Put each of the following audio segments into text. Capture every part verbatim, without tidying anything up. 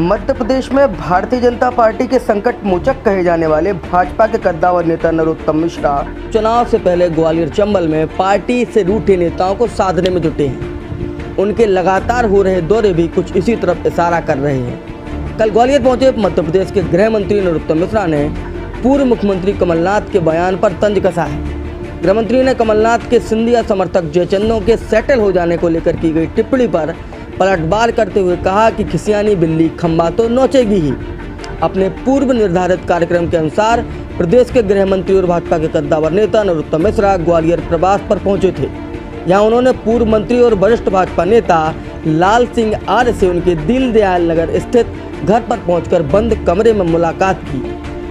मध्य प्रदेश में भारतीय जनता पार्टी के संकट मोचक कहे जाने वाले भाजपा के कद्दावर नेता नरोत्तम मिश्रा चुनाव से पहले ग्वालियर चंबल में पार्टी से रूठे नेताओं को साधने में जुटे हैं। उनके लगातार हो रहे दौरे भी कुछ इसी तरफ इशारा कर रहे हैं। कल ग्वालियर पहुंचे मध्य प्रदेश के गृह मंत्री नरोत्तम मिश्रा ने पूर्व मुख्यमंत्री कमलनाथ के बयान पर तंज कसा है। गृह मंत्री ने कमलनाथ के सिंधिया समर्थक जयचंदों के सेटल हो जाने को लेकर की गई टिप्पणी पर पलटवार करते हुए कहा कि खिसियानी बिल्ली खंबा तो नोचेगी ही। अपने पूर्व निर्धारित कार्यक्रम के अनुसार प्रदेश के गृह मंत्री और भाजपा के कद्दावर नेता नरोत्तम मिश्रा ग्वालियर प्रवास पर पहुंचे थे। यहां उन्होंने पूर्व मंत्री और वरिष्ठ भाजपा नेता लाल सिंह आर से उनके दिल दयाल नगर स्थित घर पर पहुंचकर बंद कमरे में मुलाकात की।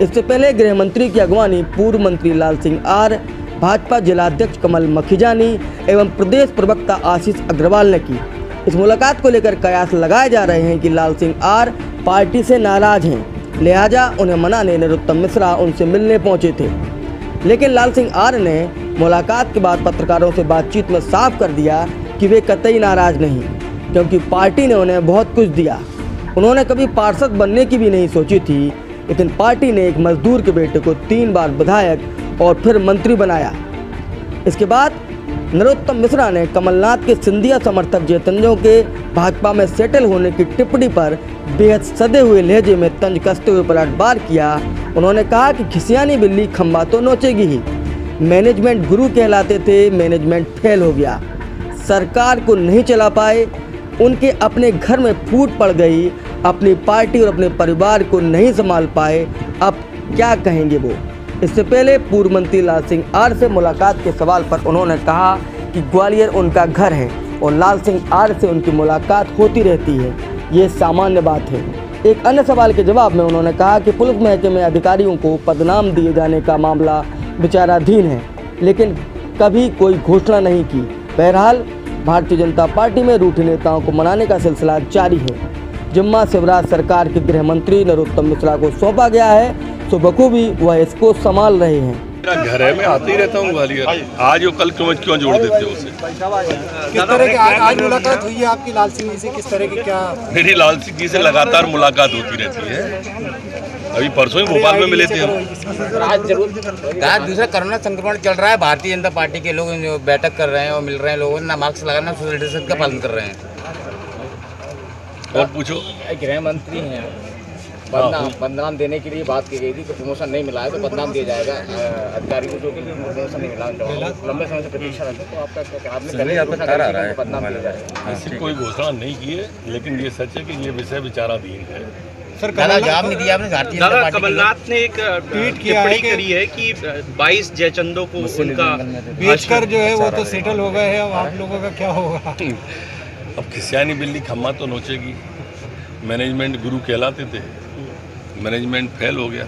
इससे पहले गृह मंत्री की अगवानी पूर्व मंत्री लाल सिंह आर, भाजपा जिलाध्यक्ष कमल मखिजानी एवं प्रदेश प्रवक्ता आशीष अग्रवाल ने की। इस मुलाकात को लेकर कयास लगाए जा रहे हैं कि लाल सिंह आर पार्टी से नाराज हैं, लिहाजा उन्हें मनाने नरोत्तम मिश्रा उनसे मिलने पहुंचे थे। लेकिन लाल सिंह आर ने मुलाकात के बाद पत्रकारों से बातचीत में साफ कर दिया कि वे कतई नाराज नहीं, क्योंकि पार्टी ने उन्हें बहुत कुछ दिया। उन्होंने कभी पार्षद बनने की भी नहीं सोची थी, लेकिन पार्टी ने एक मजदूर के बेटे को तीन बार विधायक और फिर मंत्री बनाया। इसके बाद नरोत्तम मिश्रा ने कमलनाथ के सिंधिया समर्थक जयचंदों के भाजपा में सेटल होने की टिप्पणी पर बेहद सदे हुए लहजे में तंज कसते हुए पलटवार किया। उन्होंने कहा कि खिसियानी बिल्ली खंबा तो नोचेगी ही। मैनेजमेंट गुरु कहलाते थे, मैनेजमेंट फेल हो गया, सरकार को नहीं चला पाए, उनके अपने घर में फूट पड़ गई, अपनी पार्टी और अपने परिवार को नहीं संभाल पाए, अब क्या कहेंगे वो। इससे पहले पूर्व मंत्री लाल सिंह आर से मुलाकात के सवाल पर उन्होंने कहा कि ग्वालियर उनका घर है और लाल सिंह आर से उनकी मुलाकात होती रहती है, ये सामान्य बात है। एक अन्य सवाल के जवाब में उन्होंने कहा कि पुलिस महकमे में अधिकारियों को पदनाम दिए जाने का मामला विचाराधीन है, लेकिन कभी कोई घोषणा नहीं की। बहरहाल भारतीय जनता पार्टी में रूठे नेताओं को मनाने का सिलसिला जारी है। जिम्मा शिवराज सरकार के गृह मंत्री नरोत्तम मिश्रा को सौंपा गया है, तो बखूबी वह इसको संभाल रहे हैं। मेरा घर है, मैं आते ही रहता हूँ ग्वालियर। आज वो कल क्यों क्यों जोड़ देते हो उसे? किस तरह की आज मुलाकात हुई है आपकी लाल सिंह जी से? किस तरह की क्या? मेरी लाल सिंह जी से लगातार मुलाकात होती रहती है। अभी परसों ही भोपाल में मिले थे हम। आज जरूर दूसरा कोरोना संक्रमण चल रहा है, भारतीय जनता पार्टी के लोग बैठक कर रहे हैं और मिल रहे हैं, लोगों ने मास्क लगाना, सोशल डिस्टेंस का पालन कर रहे हैं। और पूछो, गृह मंत्री है, बदनाम देने के लिए बात की गई थी कि प्रमोशन नहीं मिला है तो बदनाम दिया जाएगा अधिकारी को, जो कि प्रमोशन नहीं मिला लंबे समय से प्रतीक्षा रहती है, तो आपका क्या आपने बदनाम दिया जाएगा? इसकी कोई घोषणा नहीं की है, लेकिन ये सच है कि ये विषय विचाराधीन है। सर जवाब नहीं दिया आपने। कमलनाथ ने एक ट्वीट किया है कि बाईस जयचंदों को उनका बेचकर जो है वो तो सेटल हो गए हैं, अब आप लोगों का क्या होगा? अब खिसियानी बिल्ली खम्मा तो नोचेगी, मैनेजमेंट गुरु कहलाते थे, मैनेजमेंट फेल हो गया,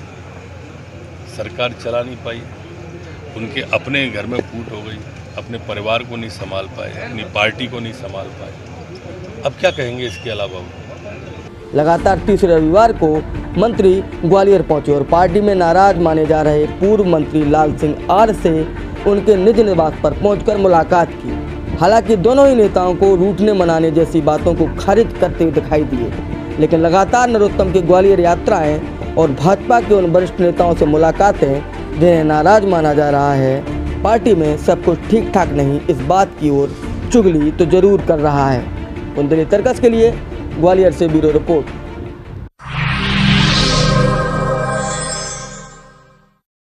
सरकार चला नहीं पाई, उनके अपने घर में फूट हो गई, अपने परिवार को नहीं संभाल पाए, अपनी पार्टी को नहीं संभाल पाए, अब क्या कहेंगे इसके अलावा? लगातार तीसरे रविवार को मंत्री ग्वालियर पहुंचे और पार्टी में नाराज माने जा रहे पूर्व मंत्री लाल सिंह आर से उनके निज निवास पर पहुंचकर मुलाकात की। हालांकि दोनों ही नेताओं को रूठने मनाने जैसी बातों को खारिज करते हुए दिखाई दिए, लेकिन लगातार नरोत्तम की ग्वालियर यात्राएं और भाजपा के उन वरिष्ठ नेताओं से मुलाकातें जिन्हें नाराज माना जा रहा है, पार्टी में सब कुछ ठीक ठाक नहीं, इस बात की ओर चुगली तो जरूर कर रहा है। बुंदेली तर्कस के लिए ग्वालियर से ब्यूरो रिपोर्ट।